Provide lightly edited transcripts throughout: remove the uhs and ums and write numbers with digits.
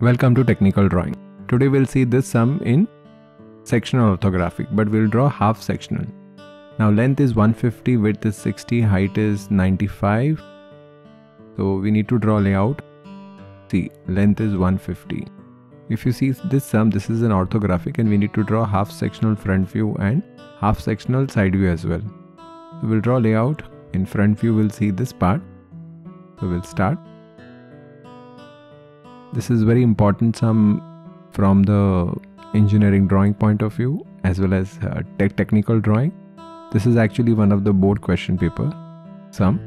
Welcome to Technical Drawing. Today we'll see this sum in sectional orthographic, but we'll draw half sectional. Now length is 150, width is 60, height is 95. So we need to draw layout. See, length is 150. If you see this sum, this is an orthographic and we need to draw half sectional front view and half sectional side view as well. So we'll draw layout. In front view we'll see this part. So we'll start. This is very important sum from the engineering drawing point of view as well as technical drawing. This is actually one of the board question paper sum.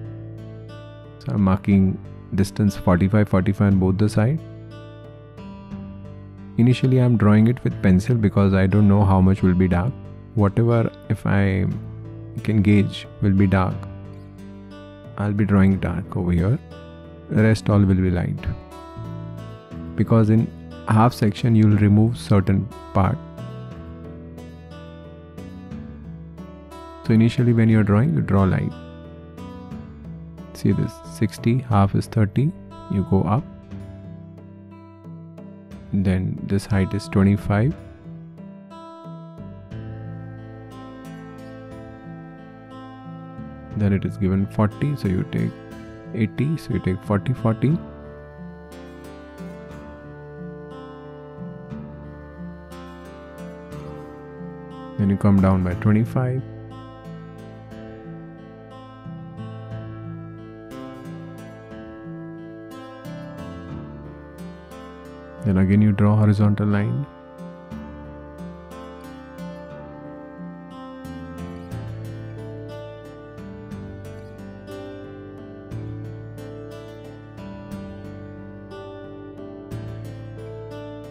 So I'm marking distance 45 on both the sides. Initially I'm drawing it with pencil because I don't know how much will be dark. Whatever if I can gauge will be dark, I'll be drawing dark over here. The rest all will be light. Because in half section you'll remove certain part. So initially when you're drawing, you draw light. See this, 60, half is 30, you go up. Then this height is 25. Then it is given 40, so you take 80, so you take 40. Then you come down by 25. Then again you draw horizontal line.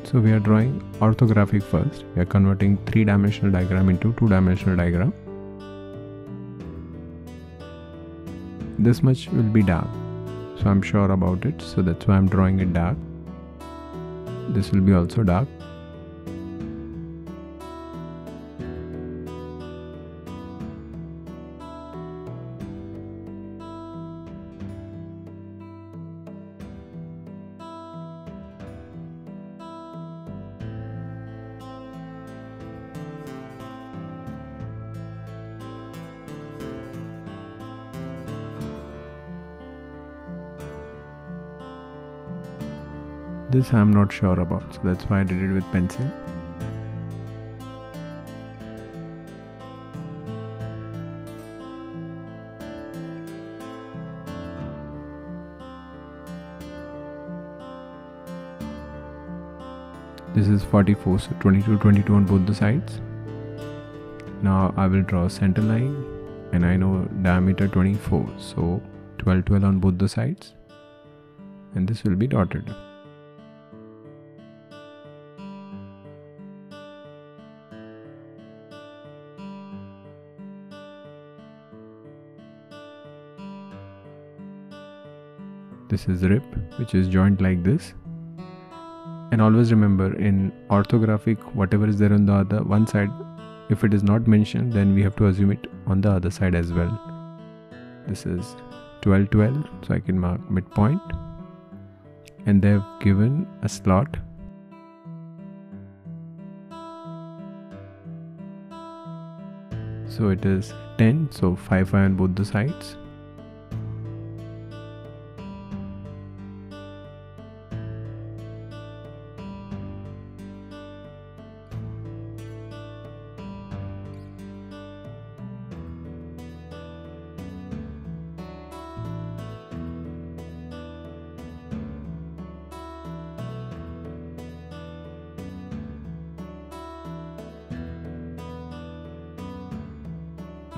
So we are drawing orthographic first. We are converting three-dimensional diagram into two-dimensional diagram. This much will be dark, so I'm sure about it. So that's why I'm drawing it dark. This will be also dark. This I'm not sure about, so that's why I did it with pencil. This is 44, so 22 on both the sides. Now I will draw center line and I know diameter 24, so 12 on both the sides, and this will be dotted. This is rib, which is joined like this. And always remember, in orthographic, whatever is there on the other one side, if it is not mentioned, then we have to assume it on the other side as well. This is 12, so I can mark midpoint. And they have given a slot. So it is 10, so 5 on both the sides.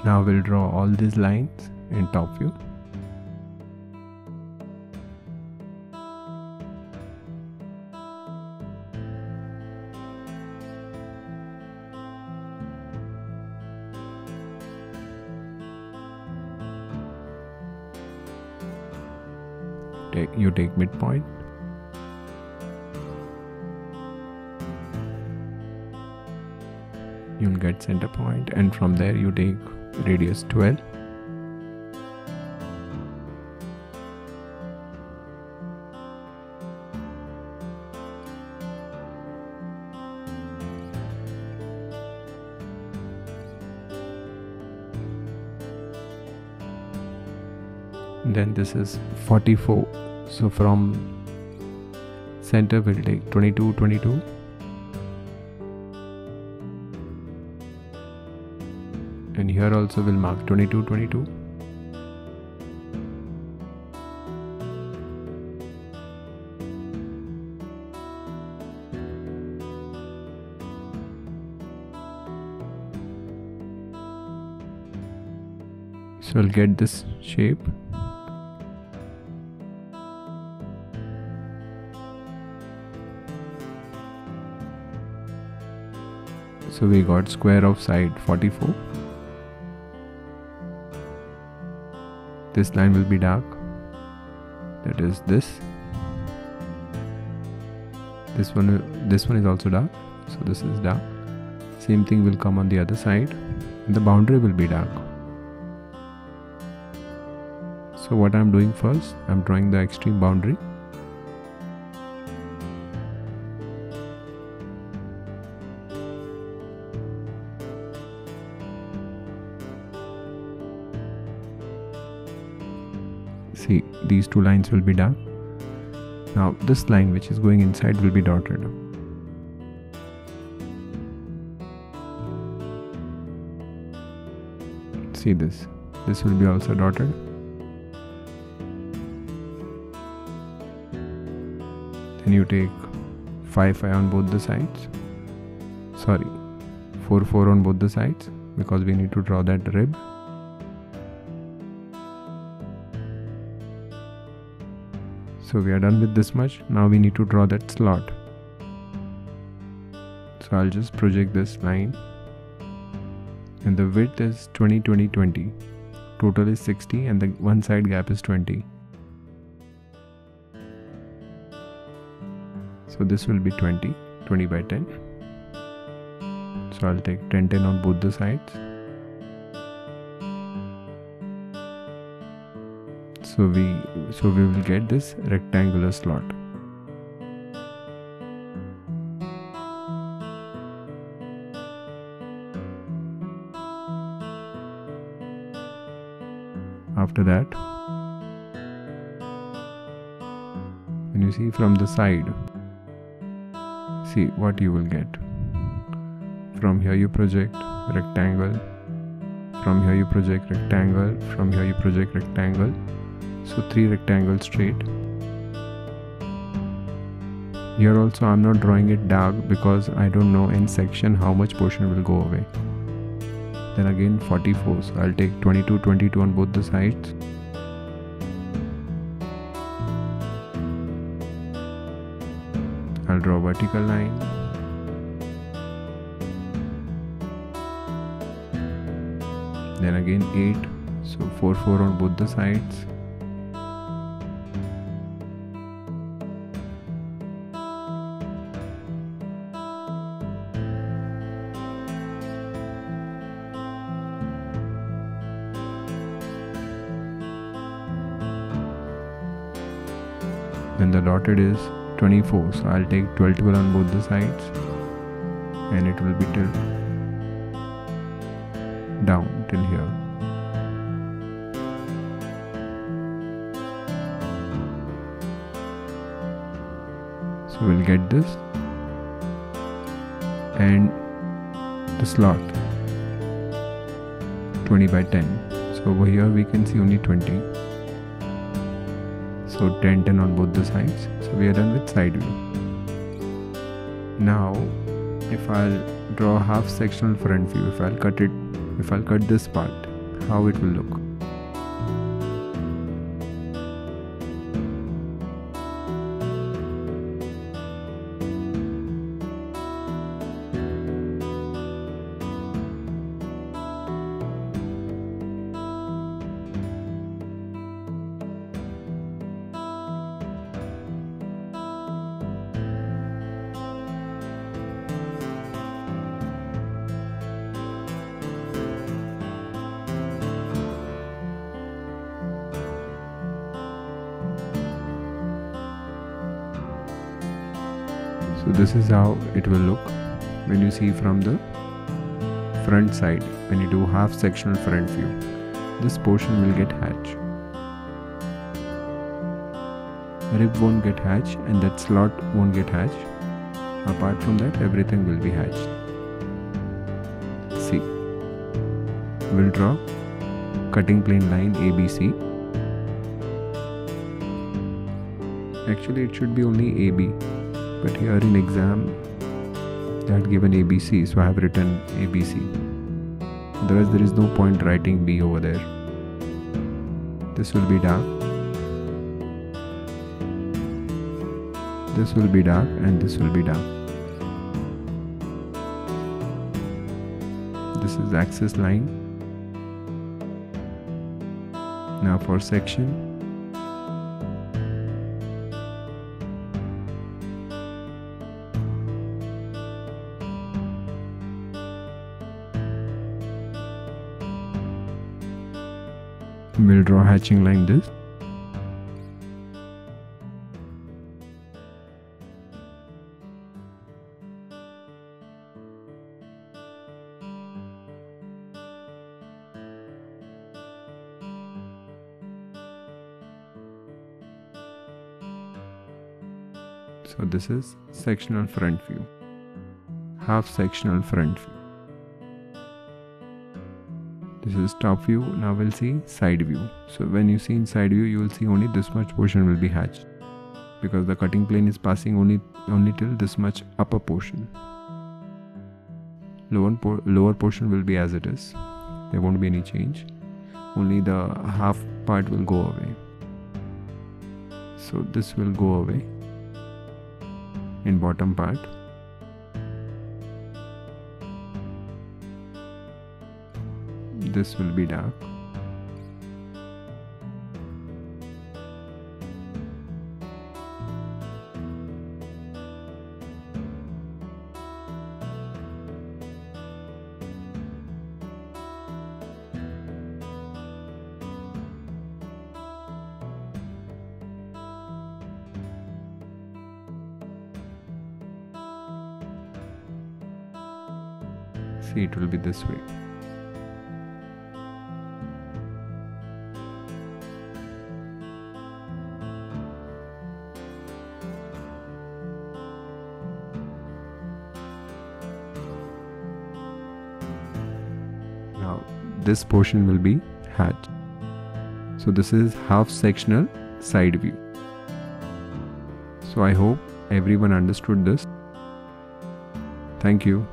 Now we'll draw all these lines in top view. You take midpoint. You'll get center point, and from there you take radius 12. Then this is 44. So from center we'll take 22, 22. And here also we'll mark 22, 22. So we'll get this shape. So we got square of side 44. This line will be dark. That is this. This one is also dark. So this is dark. Same thing will come on the other side. The boundary will be dark. So what I'm doing first, I'm drawing the extreme boundary. See, these two lines will be dark. Now this line which is going inside will be dotted. See this. This will be also dotted. Then you take 5, 5 on both the sides. Sorry, 4, 4 on both the sides, because we need to draw that rib. So we are done with this much. Now we need to draw that slot. So I'll just project this line. And the width is 20, 20, 20. Total is 60 and the one side gap is 20. So this will be 20, 20 by 10. So I'll take 10, 10 on both the sides. So we will get this rectangular slot. After that, when you see from the side, see what you will get. From here you project rectangle, from here you project rectangle, from here you project rectangle. So 3 rectangles straight. Here also I'm not drawing it dark because I don't know in section how much portion will go away. Then again 44, so I'll take 22, 22 on both the sides. I'll draw a vertical line. Then again 8, so 4, 4 on both the sides. Then the dotted is 24, so I'll take 12, 12 on both the sides, and it will be till down till here. So we'll get this and the slot 20 by 10. So over here we can see only 20. So 10, 10 on both the sides. So we are done with side view. Now if I'll draw half sectional front view, if I'll cut this part, how it will look. So this is how it will look when you see from the front side, when you do half sectional front view. This portion will get hatched. Rib won't get hatched and that slot won't get hatched. Apart from that, everything will be hatched. See, we'll draw cutting plane line ABC. Actually it should be only AB, but here in exam they had given ABC, so I have written ABC. Otherwise there is no point writing B over there. This will be dark. This will be dark and this will be dark. This is axis line. Now for section. We'll draw hatching like this. So this is sectional front view, half sectional front view. This is top view. Now we'll see side view. So when you see in side view, you will see only this much portion will be hatched, because the cutting plane is passing only till this much upper portion. Lower portion will be as it is. There won't be any change. Only the half part will go away. So this will go away in bottom part. This will be dark. See, it will be this way. Now this portion will be hatched. So this is half sectional side view. So I hope everyone understood this. Thank you.